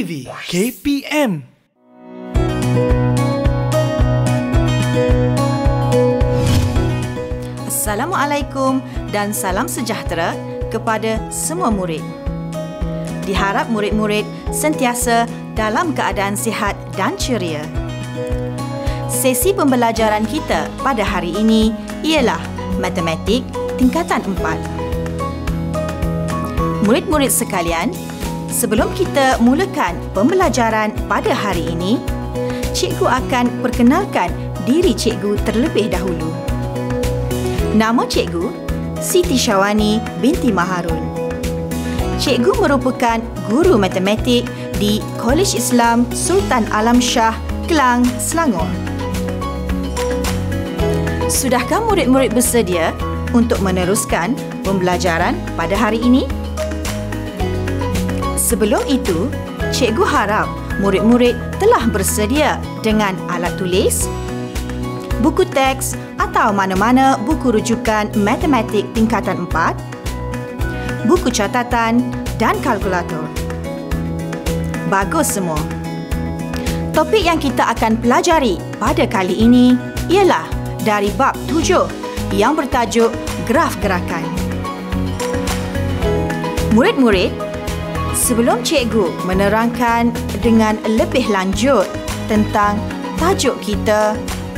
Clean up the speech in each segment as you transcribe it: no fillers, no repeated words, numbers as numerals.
TV KPM. Assalamualaikum dan salam sejahtera kepada semua murid. Diharap murid-murid sentiasa dalam keadaan sihat dan ceria. Sesi pembelajaran kita pada hari ini ialah matematik tingkatan 4. Murid-murid sekalian, sebelum kita mulakan pembelajaran pada hari ini, cikgu akan perkenalkan diri cikgu terlebih dahulu. Nama cikgu, Siti Syawani binti Maharul. Cikgu merupakan guru matematik di Kolej Islam Sultan Alam Shah, Kelang, Selangor. Sudahkah murid-murid bersedia untuk meneruskan pembelajaran pada hari ini? Sebelum itu, cikgu harap murid-murid telah bersedia dengan alat tulis, buku teks atau mana-mana buku rujukan matematik tingkatan 4, buku catatan dan kalkulator. Bagus semua. Topik yang kita akan pelajari pada kali ini ialah dari bab 7 yang bertajuk graf gerakan. Murid-murid, sebelum cikgu menerangkan dengan lebih lanjut tentang tajuk kita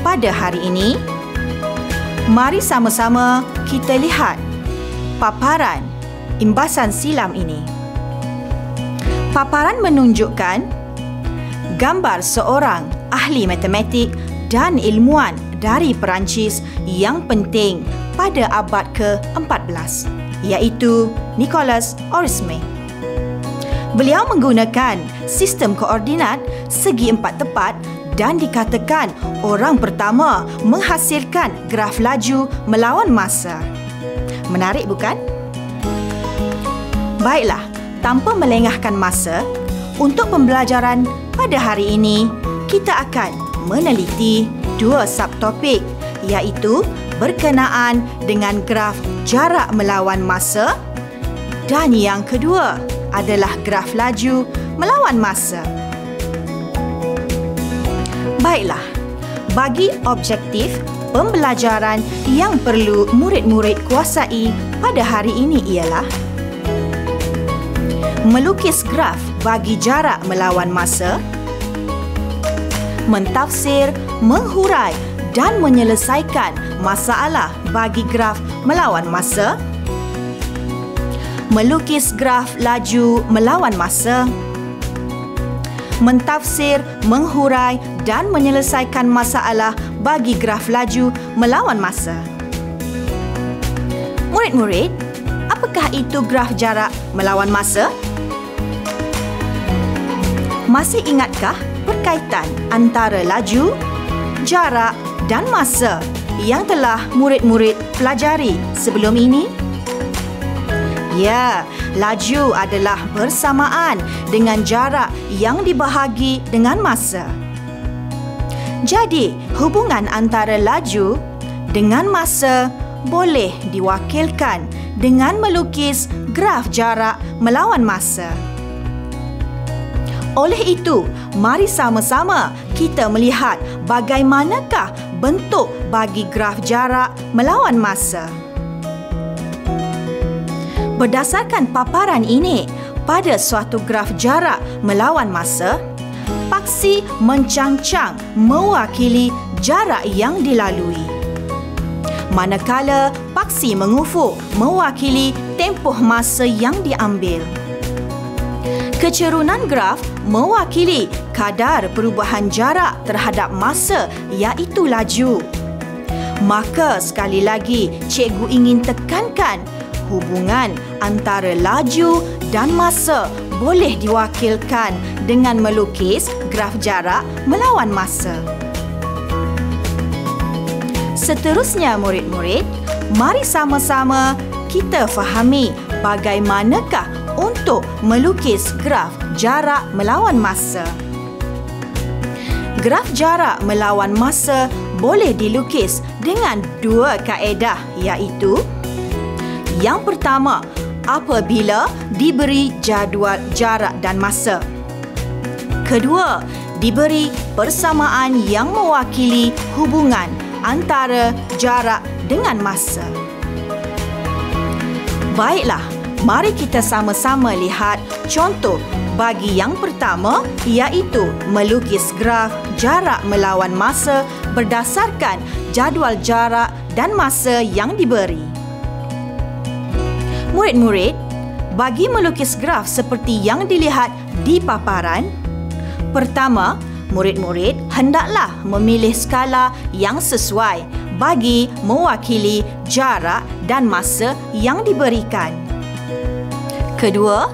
pada hari ini, mari sama-sama kita lihat paparan imbasan silam ini. Paparan menunjukkan gambar seorang ahli matematik dan ilmuwan dari Perancis yang penting pada abad ke-14, iaitu Nicolas Oresme. Beliau menggunakan sistem koordinat segi empat tepat dan dikatakan orang pertama menghasilkan graf laju melawan masa. Menarik bukan? Baiklah, tanpa melengahkan masa, untuk pembelajaran pada hari ini, kita akan meneliti dua subtopik, iaitu berkenaan dengan graf jarak melawan masa dan yang kedua adalah graf laju melawan masa. Baiklah, bagi objektif pembelajaran yang perlu murid-murid kuasai pada hari ini ialah melukis graf bagi jarak melawan masa, mentafsir, menghurai dan menyelesaikan masalah bagi graf melawan masa, melukis graf laju melawan masa, mentafsir, menghurai dan menyelesaikan masalah bagi graf laju melawan masa. Murid-murid, apakah itu graf jarak melawan masa? Masih ingatkah perkaitan antara laju, jarak dan masa yang telah murid-murid pelajari sebelum ini? Ya, laju adalah bersamaan dengan jarak yang dibahagi dengan masa. Jadi, hubungan antara laju dengan masa boleh diwakilkan dengan melukis graf jarak melawan masa. Oleh itu, mari sama-sama kita melihat bagaimanakah bentuk bagi graf jarak melawan masa. Berdasarkan paparan ini, pada suatu graf jarak melawan masa, paksi mencang-cang mewakili jarak yang dilalui. Manakala paksi mengufuk mewakili tempoh masa yang diambil. Kecerunan graf mewakili kadar perubahan jarak terhadap masa, iaitu laju. Maka sekali lagi cikgu ingin tekankan, hubungan antara laju dan masa boleh diwakilkan dengan melukis graf jarak melawan masa. Seterusnya murid-murid, mari sama-sama kita fahami bagaimanakah untuk melukis graf jarak melawan masa. Graf jarak melawan masa boleh dilukis dengan dua kaedah, iaitu yang pertama, apabila diberi jadual jarak dan masa. Kedua, diberi persamaan yang mewakili hubungan antara jarak dengan masa. Baiklah, mari kita sama-sama lihat contoh bagi yang pertama iaitu melukis graf jarak melawan masa berdasarkan jadual jarak dan masa yang diberi. Murid-murid, bagi melukis graf seperti yang dilihat di paparan, pertama, murid-murid hendaklah memilih skala yang sesuai bagi mewakili jarak dan masa yang diberikan. Kedua,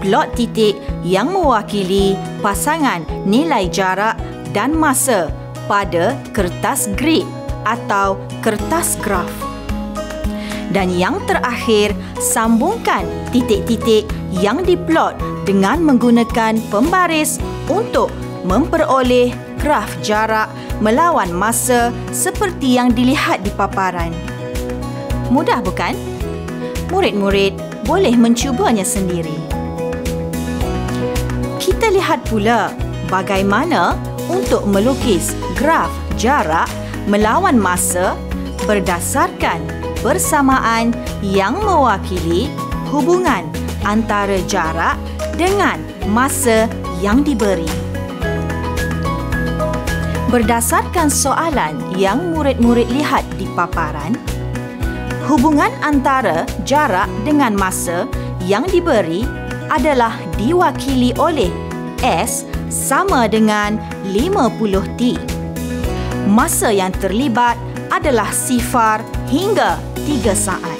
plot titik yang mewakili pasangan nilai jarak dan masa pada kertas grid atau kertas graf. Dan yang terakhir, sambungkan titik-titik yang diplot dengan menggunakan pembaris untuk memperoleh graf jarak melawan masa seperti yang dilihat di paparan. Mudah bukan? Murid-murid boleh mencubanya sendiri. Kita lihat pula bagaimana untuk melukis graf jarak melawan masa berdasarkan persamaan yang mewakili hubungan antara jarak dengan masa yang diberi. Berdasarkan soalan yang murid-murid lihat di paparan, hubungan antara jarak dengan masa yang diberi adalah diwakili oleh S sama dengan 50T. Masa yang terlibat adalah sifar hingga 3 saat.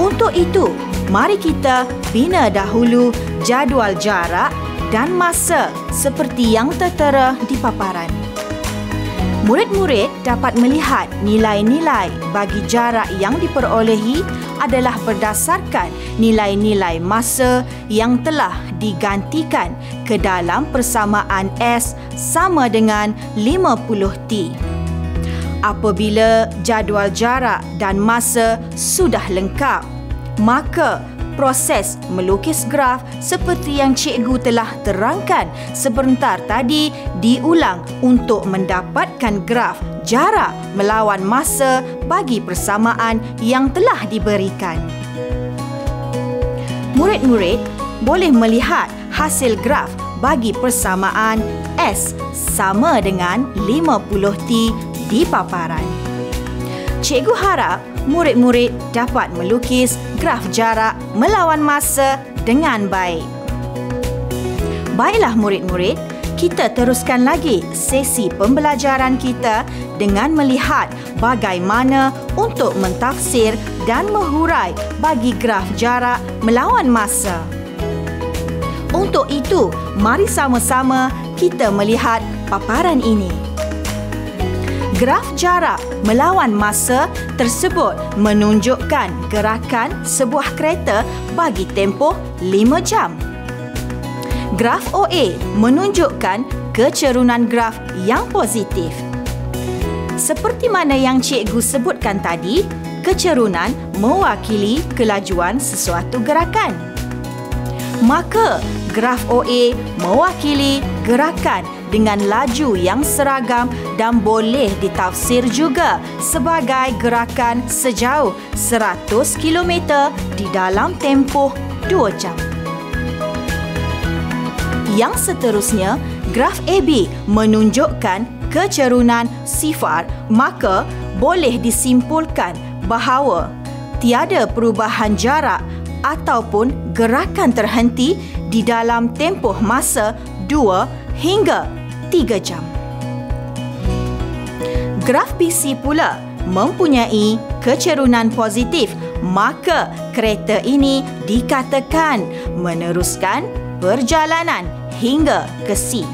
Untuk itu, mari kita bina dahulu jadual jarak dan masa seperti yang tertera di paparan. Murid-murid dapat melihat nilai-nilai bagi jarak yang diperolehi adalah berdasarkan nilai-nilai masa yang telah digantikan ke dalam persamaan S sama dengan 50T. Apabila jadual jarak dan masa sudah lengkap, maka proses melukis graf seperti yang cikgu telah terangkan sebentar tadi diulang untuk mendapatkan graf jarak melawan masa bagi persamaan yang telah diberikan. Murid-murid boleh melihat hasil graf bagi persamaan S sama dengan 50T di paparan. Cikgu harap murid-murid dapat melukis graf jarak melawan masa dengan baik. Baiklah murid-murid, kita teruskan lagi sesi pembelajaran kita dengan melihat bagaimana untuk mentafsir dan menghurai bagi graf jarak melawan masa. Untuk itu, mari sama-sama kita melihat paparan ini. Graf jarak melawan masa tersebut menunjukkan gerakan sebuah kereta bagi tempoh 5 jam. Graf OA menunjukkan kecerunan graf yang positif. Seperti mana yang cikgu sebutkan tadi, kecerunan mewakili kelajuan sesuatu gerakan. Maka, graf OA mewakili gerakan dengan laju yang seragam dan boleh ditafsir juga sebagai gerakan sejauh 100 km di dalam tempoh 2 jam. Yang seterusnya, graf AB menunjukkan kecerunan sifar, maka boleh disimpulkan bahawa tiada perubahan jarak ataupun gerakan terhenti di dalam tempoh masa 2 hingga 3 jam. Graf BC pula mempunyai kecerunan positif, maka kereta ini dikatakan meneruskan perjalanan hingga ke C.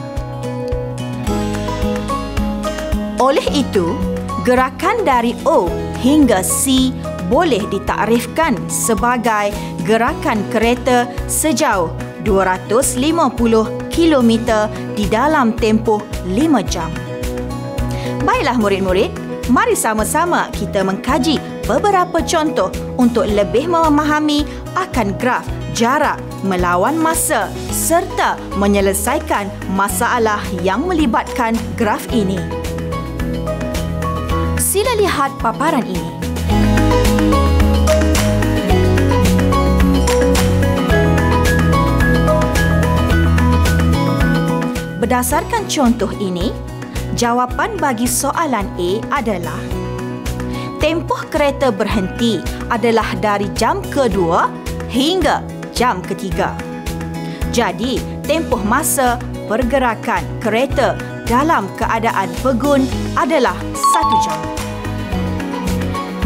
Oleh itu, gerakan dari O hingga C boleh ditakrifkan sebagai gerakan kereta sejauh 250 km di dalam tempoh 5 jam. Baiklah murid-murid, mari sama-sama kita mengkaji beberapa contoh untuk lebih memahami akan graf jarak melawan masa serta menyelesaikan masalah yang melibatkan graf ini. Sila lihat paparan ini. Berdasarkan contoh ini, jawapan bagi soalan A adalah tempoh kereta berhenti adalah dari jam kedua hingga jam ketiga. Jadi, tempoh masa pergerakan kereta dalam keadaan pegun adalah 1 jam.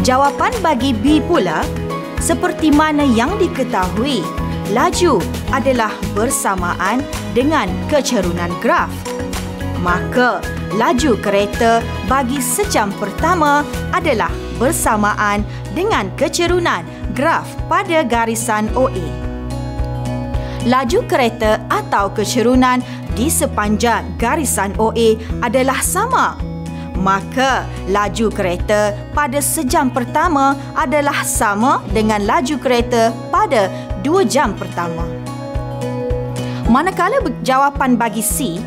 Jawapan bagi B pula, seperti mana yang diketahui, laju adalah bersamaan dengan kecerunan graf. Maka, laju kereta bagi sejam pertama adalah bersamaan dengan kecerunan graf pada garisan OA. Laju kereta atau kecerunan di sepanjang garisan OA adalah sama. Maka, laju kereta pada sejam pertama adalah sama dengan laju kereta pada 2 jam pertama. Manakala jawapan bagi C,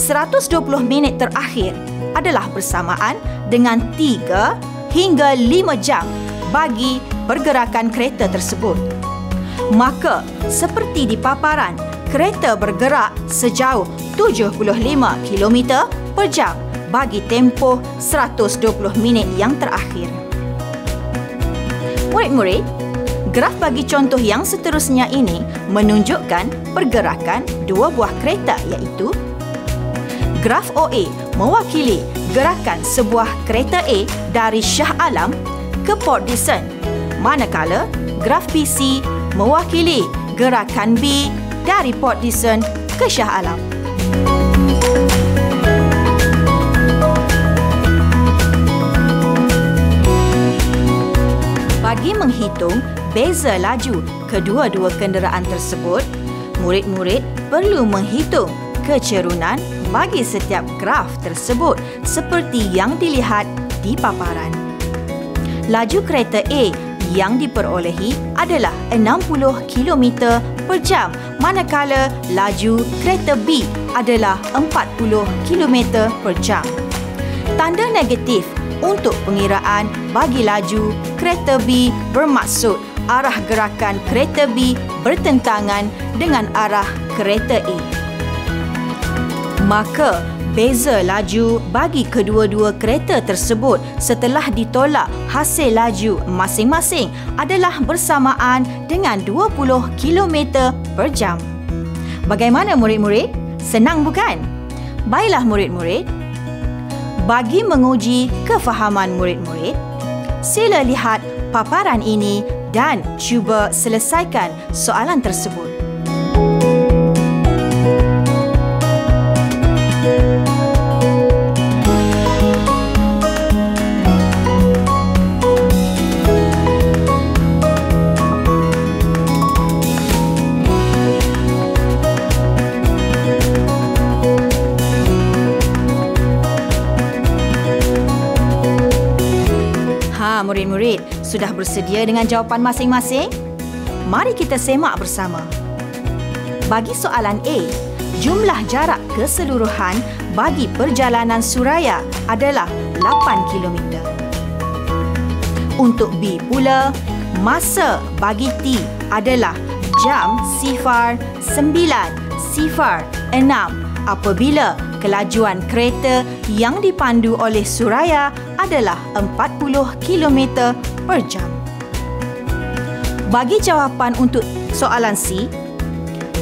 120 minit terakhir adalah bersamaan dengan 3 hingga 5 jam bagi pergerakan kereta tersebut. Maka, seperti di paparan, kereta bergerak sejauh 75 km per jam bagi tempoh 120 minit yang terakhir. Murid-murid, graf bagi contoh yang seterusnya ini menunjukkan pergerakan 2 buah kereta, iaitu graf OA mewakili gerakan sebuah kereta A dari Shah Alam ke Port Dickson, manakala graf BC mewakili gerakan B dari Port Dickson ke Shah Alam. Bagi menghitung beza laju kedua-dua kenderaan tersebut, murid-murid perlu menghitung kecerunan bagi setiap graf tersebut seperti yang dilihat di paparan. Laju kereta A yang diperolehi adalah 60 km per jam, manakala laju kereta B adalah 40 km per jam. Tanda negatif untuk pengiraan bagi laju kereta B bermaksud arah gerakan kereta B bertentangan dengan arah kereta A. Maka, beza laju bagi kedua-dua kereta tersebut setelah ditolak hasil laju masing-masing adalah bersamaan dengan 20 km per jam. Bagaimana murid-murid? Senang bukan? Baiklah murid-murid. Bagi menguji kefahaman murid-murid, sila lihat paparan ini dan cuba selesaikan soalan tersebut. Murid-murid, sudah bersedia dengan jawapan masing-masing? Mari kita semak bersama. Bagi soalan A, jumlah jarak keseluruhan bagi perjalanan Suraya adalah 8 km. Untuk B pula, masa bagi T adalah jam 09:06 apabila kelajuan kereta yang dipandu oleh Suraya adalah 40 km per jam. Bagi jawapan untuk soalan C,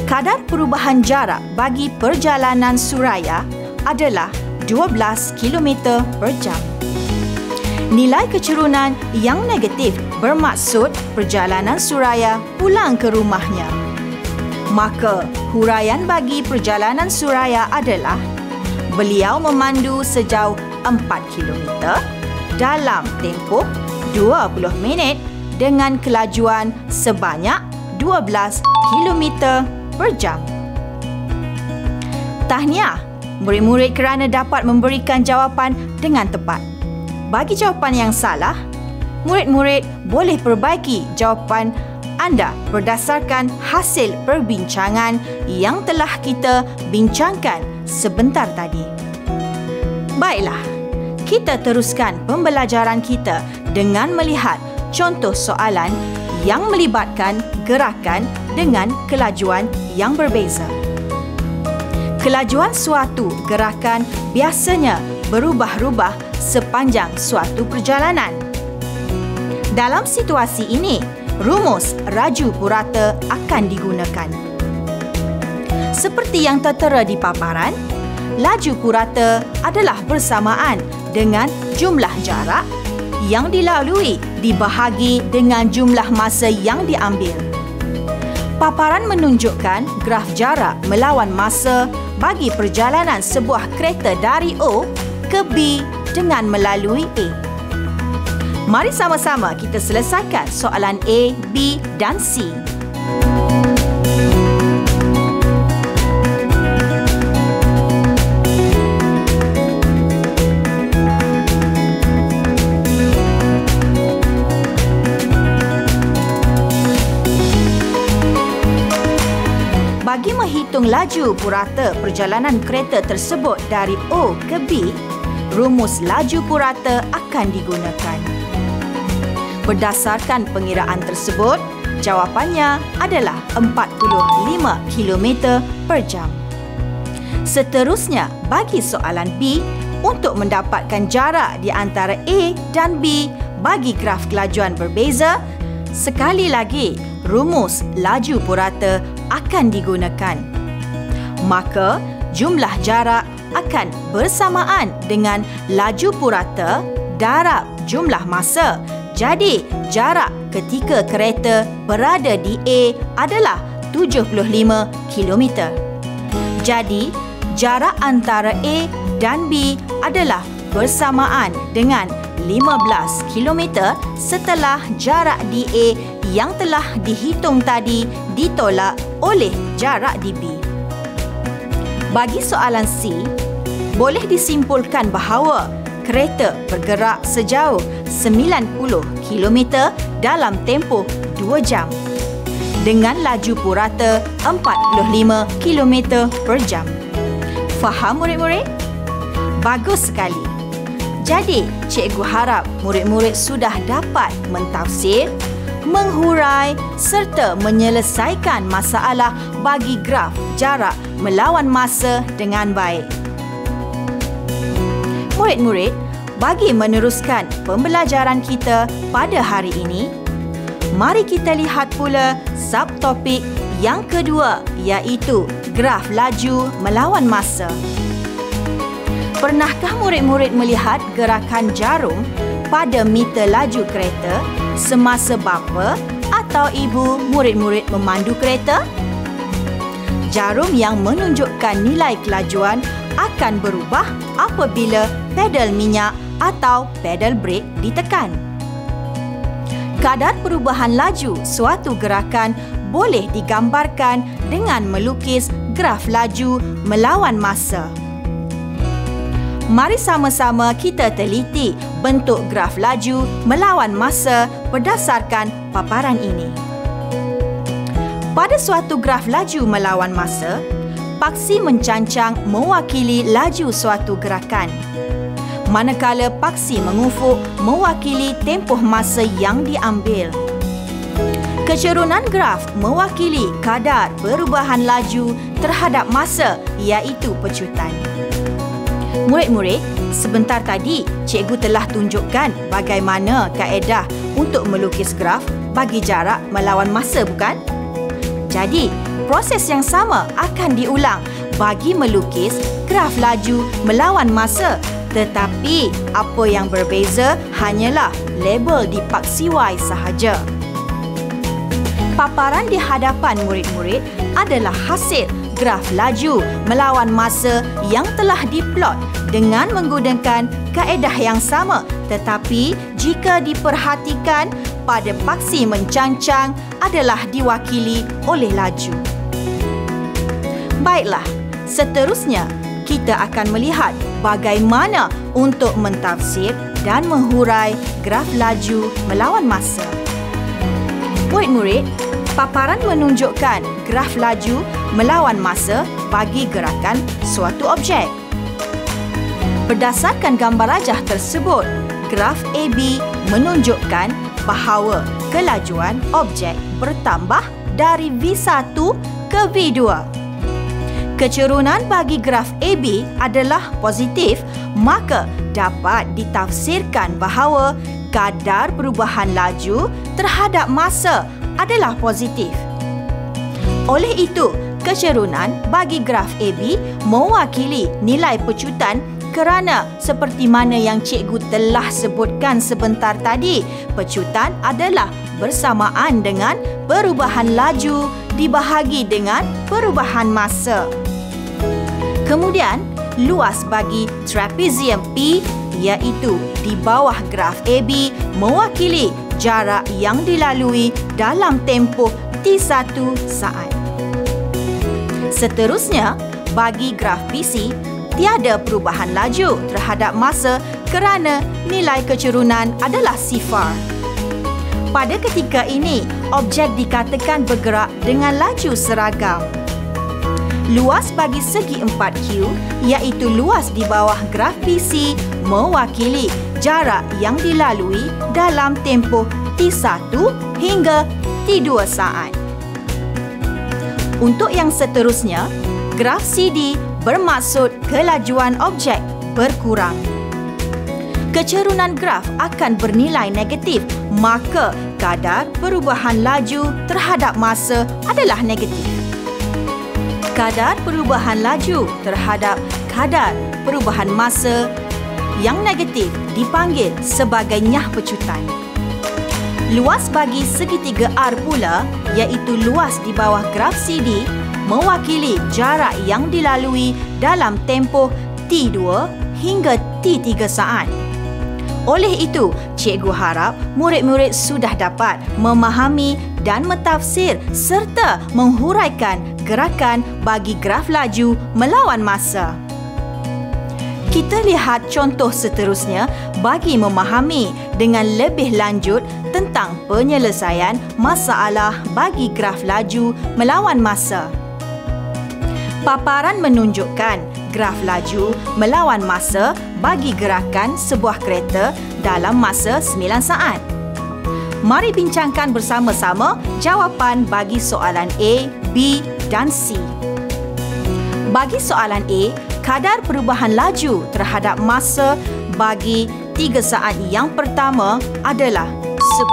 kadar perubahan jarak bagi perjalanan Suraya adalah 12 km per jam. Nilai kecerunan yang negatif bermaksud perjalanan Suraya pulang ke rumahnya. Maka, huraian bagi perjalanan Suraya adalah beliau memandu sejauh 4 km dalam tempoh 20 minit dengan kelajuan sebanyak 12 km per jam. Tahniah, murid-murid kerana dapat memberikan jawapan dengan tepat. Bagi jawapan yang salah, murid-murid boleh perbaiki jawapan anda berdasarkan hasil perbincangan yang telah kita bincangkan sebentar tadi. Baiklah, kita teruskan pembelajaran kita dengan melihat contoh soalan yang melibatkan gerakan dengan kelajuan yang berbeza. Kelajuan suatu gerakan biasanya berubah-ubah sepanjang suatu perjalanan. Dalam situasi ini, rumus raju purata akan digunakan. Seperti yang tertera di paparan, laju purata adalah bersamaan dengan jumlah jarak yang dilalui dibahagi dengan jumlah masa yang diambil. Paparan menunjukkan graf jarak melawan masa bagi perjalanan sebuah kereta dari O ke B dengan melalui A. Mari sama-sama kita selesaikan soalan A, B dan C. Bagi menghitung laju purata perjalanan kereta tersebut dari O ke B, rumus laju purata akan digunakan. Berdasarkan pengiraan tersebut, jawapannya adalah 45 km per jam. Seterusnya, bagi soalan B, untuk mendapatkan jarak di antara A dan B bagi graf kelajuan berbeza, sekali lagi rumus laju purata akan digunakan. Maka, jumlah jarak akan bersamaan dengan laju purata darab jumlah masa. Jadi, jarak ketika kereta berada di A adalah 75 km. Jadi, jarak antara A dan B adalah bersamaan dengan 15 km setelah jarak di A yang telah dihitung tadi ditolak oleh jarak di B. Bagi soalan C, boleh disimpulkan bahawa kereta bergerak sejauh 90 km dalam tempoh 2 jam dengan laju purata 45 km per jam. Faham murid-murid? Bagus sekali. Jadi, cikgu harap murid-murid sudah dapat mentafsir, menghurai serta menyelesaikan masalah bagi graf jarak melawan masa dengan baik. Murid-murid, bagi meneruskan pembelajaran kita pada hari ini, mari kita lihat pula subtopik yang kedua iaitu graf laju melawan masa. Pernahkah murid-murid melihat gerakan jarum pada meter laju kereta semasa bapa atau ibu murid-murid memandu kereta? Jarum yang menunjukkan nilai kelajuan akan berubah apabila pedal minyak atau pedal brake ditekan. Kadar perubahan laju suatu gerakan boleh digambarkan dengan melukis graf laju melawan masa. Mari sama-sama kita teliti bentuk graf laju melawan masa berdasarkan paparan ini. Pada suatu graf laju melawan masa, paksi mencancang mewakili laju suatu gerakan, manakala paksi mengufuk mewakili tempoh masa yang diambil. Kecerunan graf mewakili kadar perubahan laju terhadap masa iaitu pecutan. Murid-murid, sebentar tadi cikgu telah tunjukkan bagaimana kaedah untuk melukis graf bagi jarak melawan masa, bukan? Jadi, proses yang sama akan diulang bagi melukis graf laju melawan masa. Tetapi, apa yang berbeza hanyalah label di paksi Y sahaja. Paparan di hadapan murid-murid adalah hasil graf laju melawan masa yang telah diplot dengan menggunakan kaedah yang sama. Tetapi, jika diperhatikan, pada paksi mencancang adalah diwakili oleh laju. Baiklah, seterusnya kita akan melihat bagaimana untuk mentafsir dan menghurai graf laju melawan masa. Murid-murid, Paparan menunjukkan graf laju melawan masa bagi gerakan suatu objek. Berdasarkan gambar rajah tersebut, graf AB menunjukkan bahawa kelajuan objek bertambah dari V1 ke V2. Kecerunan bagi graf AB adalah positif, maka dapat ditafsirkan bahawa kadar perubahan laju terhadap masa adalah positif. Oleh itu, kecerunan bagi graf AB mewakili nilai pecutan kerana seperti mana yang cikgu telah sebutkan sebentar tadi, pecutan adalah bersamaan dengan perubahan laju dibahagi dengan perubahan masa. Kemudian, luas bagi trapezium P iaitu di bawah graf AB mewakili jarak yang dilalui dalam tempoh T1 saat. Seterusnya, bagi graf BC, tiada perubahan laju terhadap masa kerana nilai kecerunan adalah sifar. Pada ketika ini, objek dikatakan bergerak dengan laju seragam. Luas bagi segi 4Q iaitu luas di bawah graf BC mewakili jarak yang dilalui dalam tempoh T1 hingga T2 saat. Untuk yang seterusnya, graf CD bermaksud kelajuan objek berkurang. Kecerunan graf akan bernilai negatif, maka kadar perubahan laju terhadap masa adalah negatif. Kadar perubahan laju terhadap kadar perubahan masa yang negatif dipanggil sebagai nyah pecutan. Luas bagi segitiga R pula, iaitu luas di bawah graf CD mewakili jarak yang dilalui dalam tempoh T2 hingga T3 saat. Oleh itu, cikgu harap murid-murid sudah dapat memahami dan mentafsir serta menghuraikan gerakan bagi graf laju melawan masa. Kita lihat contoh seterusnya bagi memahami dengan lebih lanjut tentang penyelesaian masalah bagi graf laju melawan masa. Paparan menunjukkan graf laju melawan masa bagi gerakan sebuah kereta dalam masa 9 saat. Mari bincangkan bersama-sama jawapan bagi soalan A, B dan C. Bagi soalan A, kadar perubahan laju terhadap masa bagi 3 saat yang pertama adalah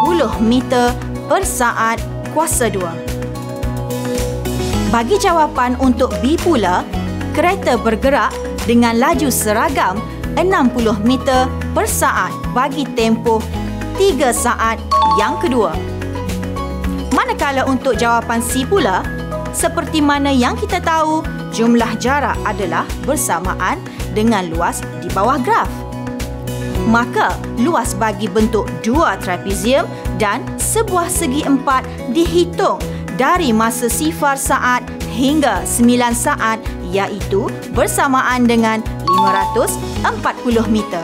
10 meter per saat kuasa 2. Bagi jawapan untuk B pula, kereta bergerak dengan laju seragam 60 meter per saat bagi tempoh 3 saat yang kedua. Manakala untuk jawapan C pula, seperti mana yang kita tahu, jumlah jarak adalah bersamaan dengan luas di bawah graf. Maka, luas bagi bentuk 2 trapezium dan sebuah segi 4 dihitung dari masa sifar saat hingga 9 saat iaitu bersamaan dengan 540 meter.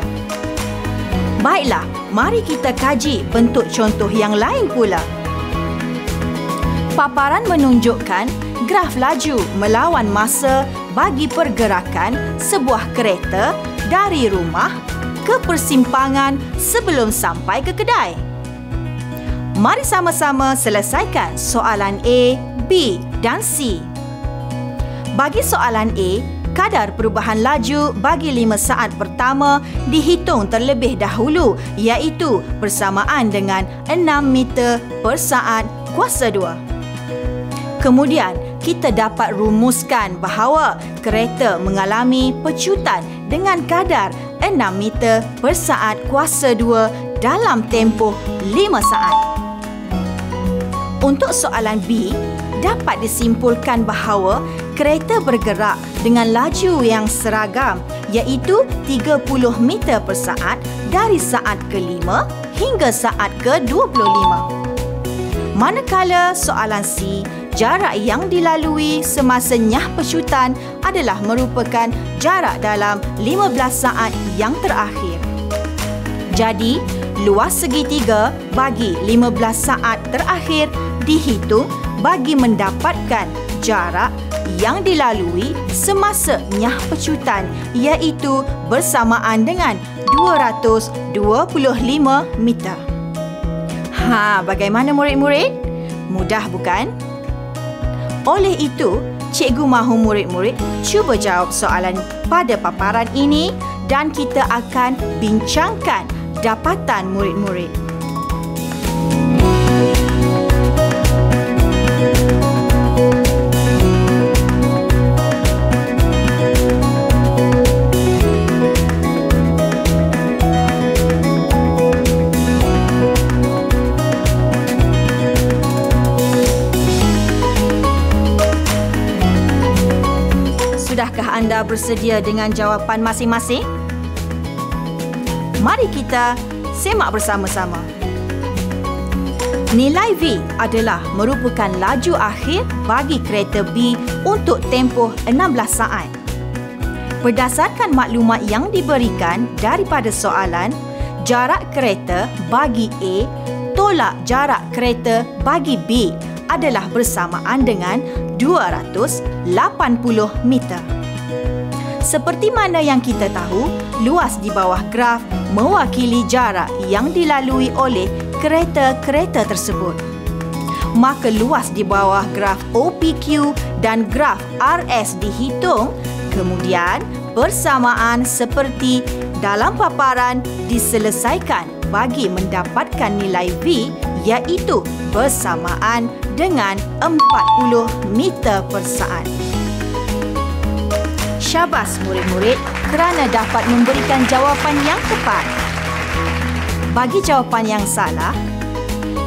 Baiklah, mari kita kaji bentuk contoh yang lain pula. Paparan menunjukkan graf laju melawan masa bagi pergerakan sebuah kereta dari rumah ke persimpangan sebelum sampai ke kedai. Mari sama-sama selesaikan soalan A, B dan C. Bagi soalan A, kadar perubahan laju bagi 5 saat pertama dihitung terlebih dahulu iaitu bersamaan dengan 6 meter per saat kuasa 2. Kemudian, kita dapat rumuskan bahawa kereta mengalami pecutan dengan kadar 6 meter per saat kuasa 2 dalam tempoh 5 saat. Untuk soalan B, dapat disimpulkan bahawa kereta bergerak dengan laju yang seragam iaitu 30 meter per saat dari saat ke-5 hingga saat ke-25. Manakala soalan C, jarak yang dilalui semasa nyah pecutan adalah merupakan jarak dalam 15 saat yang terakhir. Jadi, luas segitiga bagi 15 saat terakhir dihitung bagi mendapatkan jarak yang dilalui semasa nyah pecutan, iaitu bersamaan dengan 225 meter. Ha, bagaimana murid-murid? Mudah bukan? Oleh itu, cikgu mahu murid-murid cuba jawab soalan pada paparan ini dan kita akan bincangkan dapatan murid-murid. Sudahkah anda bersedia dengan jawapan masing-masing? Mari kita semak bersama-sama. Nilai V adalah merupakan laju akhir bagi kereta B untuk tempoh 16 saat. Berdasarkan maklumat yang diberikan daripada soalan, jarak kereta bagi A tolak jarak kereta bagi B adalah bersamaan dengan 280 meter. Seperti mana yang kita tahu, luas di bawah graf mewakili jarak yang dilalui oleh kereta-kereta tersebut. Maka luas di bawah graf OPQ dan graf RS dihitung, kemudian persamaan seperti dalam paparan diselesaikan bagi mendapatkan nilai V, iaitu bersamaan dengan 40 meter per saat. Syabas murid-murid kerana dapat memberikan jawapan yang tepat. Bagi jawapan yang salah,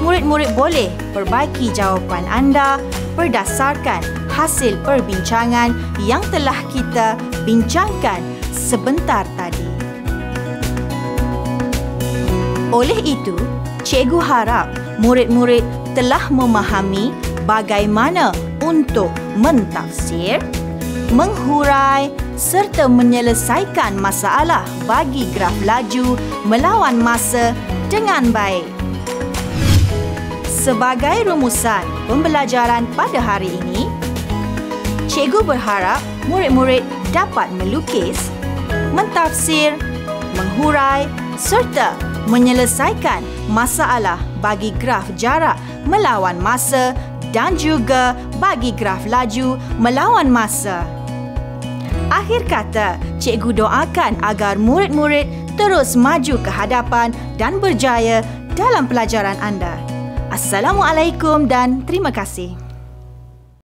murid-murid boleh perbaiki jawapan anda berdasarkan hasil perbincangan yang telah kita bincangkan sebentar tadi. Oleh itu, cikgu harap murid-murid telah memahami bagaimana untuk mentafsir, menghurai serta menyelesaikan masalah bagi graf laju melawan masa dengan baik. Sebagai rumusan pembelajaran pada hari ini, cikgu berharap murid-murid dapat melukis, mentafsir, menghurai serta menyelesaikan masalah bagi graf jarak melawan masa dan juga bagi graf laju melawan masa. Akhir kata, cikgu doakan agar murid-murid terus maju ke hadapan dan berjaya dalam pelajaran anda. Assalamualaikum dan terima kasih.